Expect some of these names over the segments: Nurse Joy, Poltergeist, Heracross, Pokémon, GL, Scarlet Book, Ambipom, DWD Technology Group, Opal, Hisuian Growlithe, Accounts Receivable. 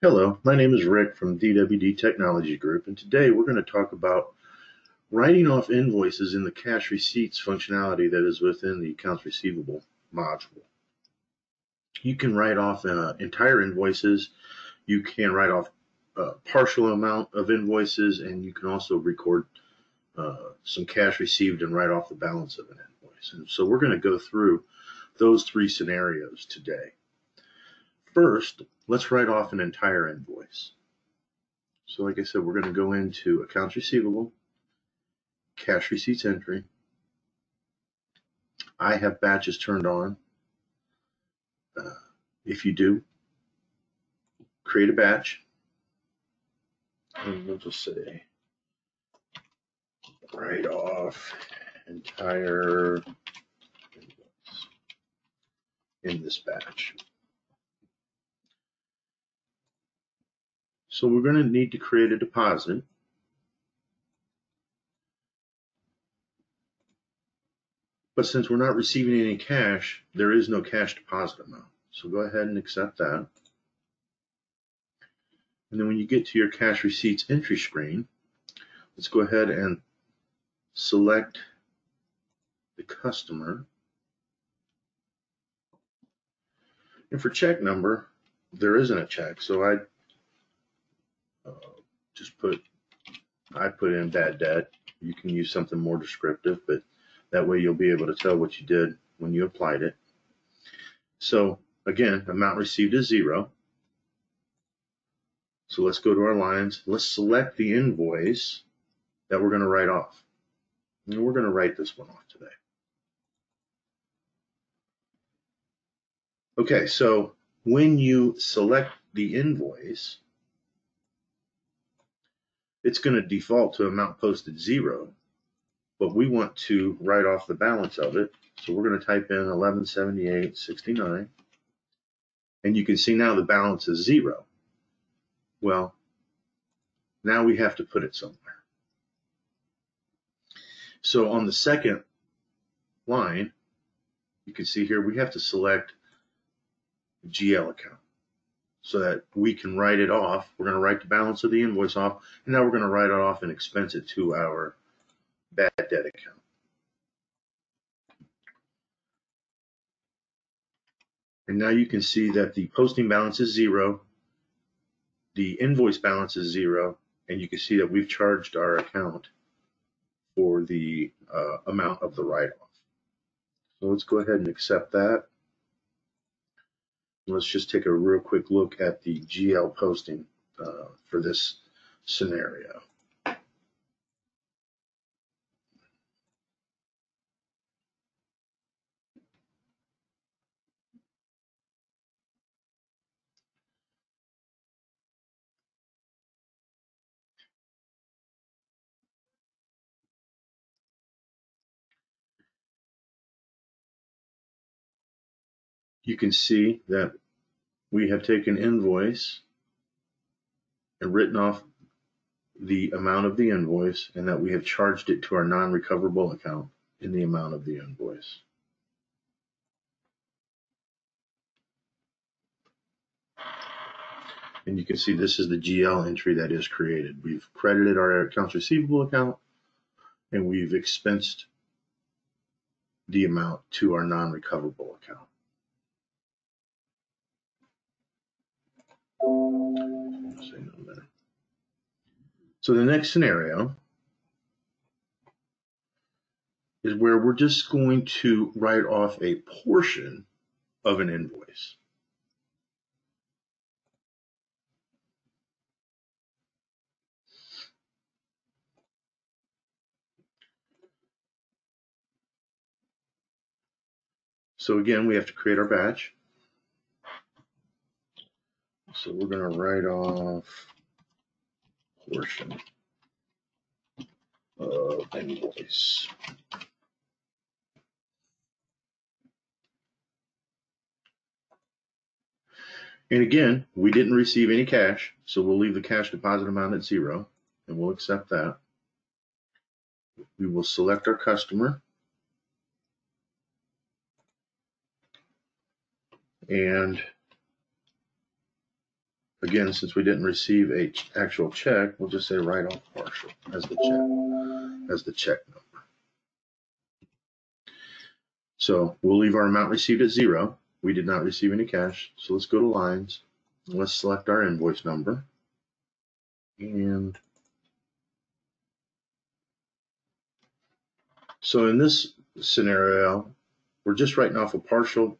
Hello, my name is Rick from DWD Technology Group, and today we're going to talk about writing off invoices in the cash receipts functionality that is within the Accounts Receivable module. You can write off entire invoices, you can write off a partial amount of invoices, and you can also record some cash received and write off the balance of an invoice. And so we're going to go through those three scenarios today. First, let's write off an entire invoice. So like I said, we're going to go into Accounts Receivable, Cash Receipts Entry. I have batches turned on. If you do, create a batch. And we'll just say, write off entire invoice in this batch. So we're going to need to create a deposit. But since we're not receiving any cash, there is no cash deposit amount. So go ahead and accept that. And then when you get to your cash receipts entry screen, let's go ahead and select the customer. And for check number, there isn't a check. So I put in bad debt. You can use something more descriptive, but that way you'll be able to tell what you did when you applied it. So again, amount received is zero. So let's go to our lines. Let's select the invoice that we're going to write off. And we're going to write this one off today. Okay, so when you select the invoice, it's going to default to amount posted zero, but we want to write off the balance of it. So we're going to type in 1178.69, and you can see now the balance is zero. Well, now we have to put it somewhere. So on the second line, you can see here we have to select GL account, so that we can write it off. We're going to write the balance of the invoice off, and now we're going to write it off and expense it to our bad debt account. And now you can see that the posting balance is zero, the invoice balance is zero, and you can see that we've charged our account for the amount of the write-off. So let's go ahead and accept that. Let's just take a real quick look at the GL posting for this scenario. You can see that we have taken invoice and written off the amount of the invoice, and that we have charged it to our non-recoverable account in the amount of the invoice. And you can see this is the GL entry that is created. We've credited our accounts receivable account, and we've expensed the amount to our non-recoverable account. So the next scenario is where we're just going to write off a portion of an invoice. So again, we have to create our batch. So we're going to write off portion of invoice. And again, we didn't receive any cash, so we'll leave the cash deposit amount at zero, and we'll accept that. We will select our customer. And Again, since we didn't receive a actual check, we'll just say write off partial as the check number. So we'll leave our amount received at zero. We did not receive any cash. So let's go to lines. Let's select our invoice number. And so in this scenario, we're just writing off a partial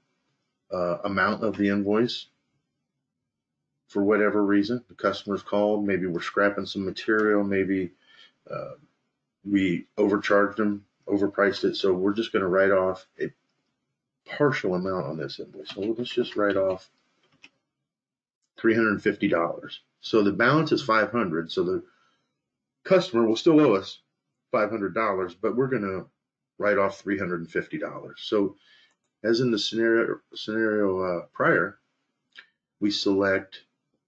amount of the invoice. For whatever reason, the customer's called, maybe we're scrapping some material, maybe we overcharged them, overpriced it. So we're just going to write off a partial amount on this invoice. So let's just write off $350. So the balance is $500. So the customer will still owe us $500, but we're going to write off $350. So as in the scenario prior, we select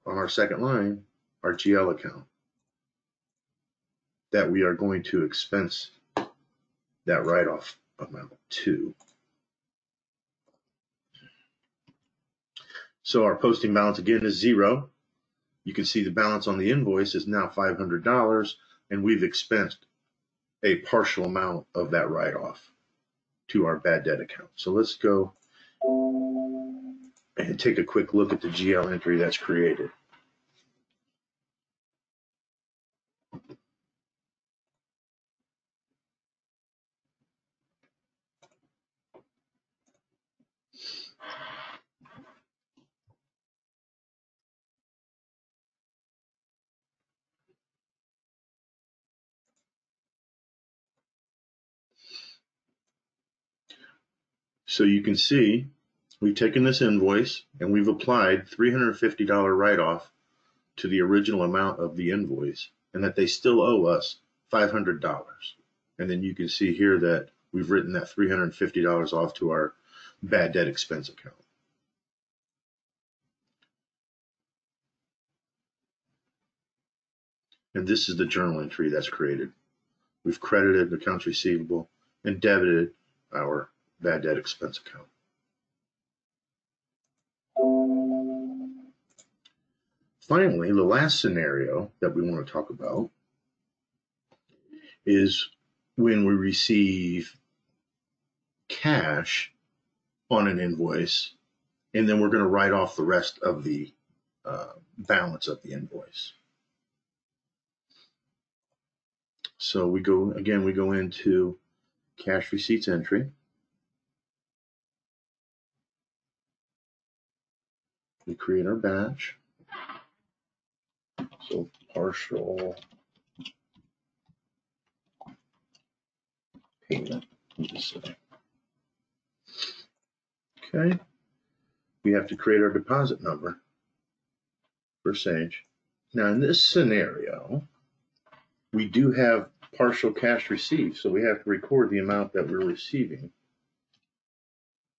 on our second line our GL account that we are going to expense that write-off amount to. So our posting balance again is zero. You can see the balance on the invoice is now $500, and we've expensed a partial amount of that write-off to our bad debt account. So let's go and take a quick look at the GL entry that's created. So you can see we've taken this invoice and we've applied $350 write-off to the original amount of the invoice, and that they still owe us $500. And then you can see here that we've written that $350 off to our bad debt expense account. And this is the journal entry that's created. We've credited accounts receivable and debited our bad debt expense account. Finally, the last scenario that we want to talk about is when we receive cash on an invoice, and then we're going to write off the rest of the balance of the invoice. So we go, again, we go into cash receipts entry. We create our batch, so partial payment. Okay, we have to create our deposit number for Sage. Now in this scenario, we do have partial cash received, so we have to record the amount that we're receiving.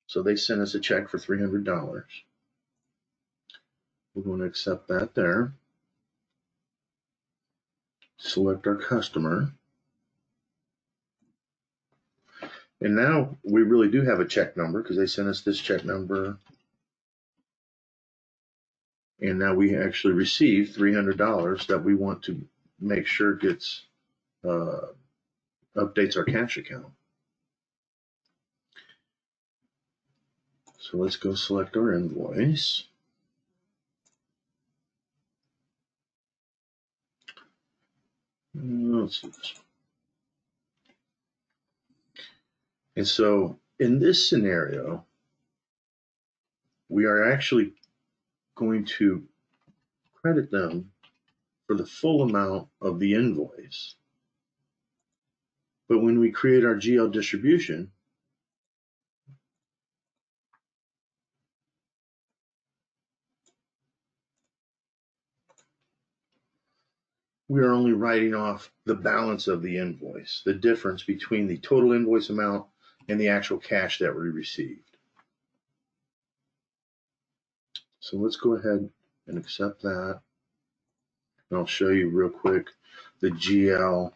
So they sent us a check for $300. We're going to accept that there. Select our customer. And now we really do have a check number because they sent us this check number. And now we actually receive $300 that we want to make sure gets updates our cash account. So let's go select our invoice. Let's see this. And so in this scenario, we are actually going to credit them for the full amount of the invoice. But when we create our GL distribution, we are only writing off the balance of the invoice, the difference between the total invoice amount and the actual cash that we received. So let's go ahead and accept that. And I'll show you real quick the GL.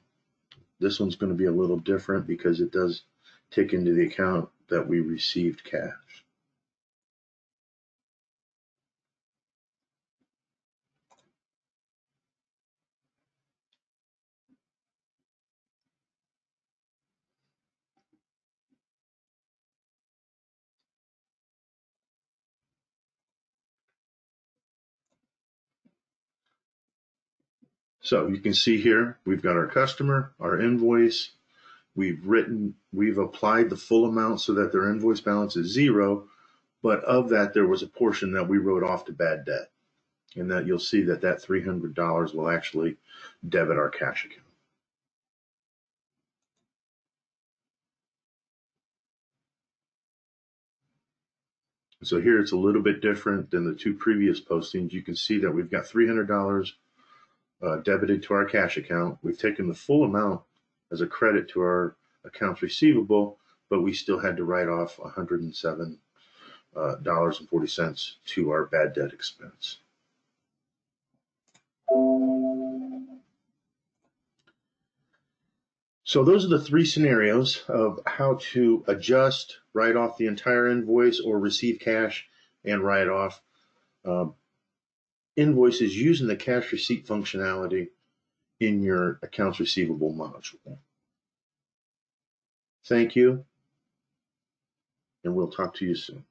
This one's going to be a little different because it does take into the account that we received cash. So you can see here, we've got our customer, our invoice. We've applied the full amount so that their invoice balance is zero, but of that, there was a portion that we wrote off to bad debt. And that you'll see that that $300 will actually debit our cash account. So here it's a little bit different than the two previous postings. You can see that we've got $300 debited to our cash account. We've taken the full amount as a credit to our accounts receivable, but we still had to write off $107.40 to our bad debt expense. So those are the three scenarios of how to adjust, write off the entire invoice, or receive cash and write off invoices using the cash receipt functionality in your accounts receivable module. Thank you, and we'll talk to you soon.